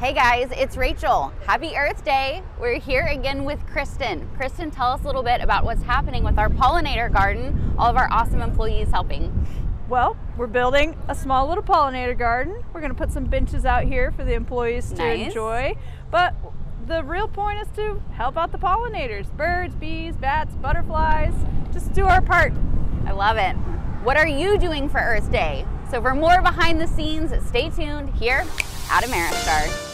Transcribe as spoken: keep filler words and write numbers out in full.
Hey guys, it's Rachel. Happy Earth Day. We're here again with Kristen. Kristen, tell us a little bit about what's happening with our pollinator garden, all of our awesome employees helping. Well, we're building a small little pollinator garden. We're gonna put some benches out here for the employees to nice. enjoy. But the real point is to help out the pollinators, birds, bees, bats, butterflies, just do our part. I love it. What are you doing for Earth Day? So for more behind the scenes, stay tuned here at Ameristar.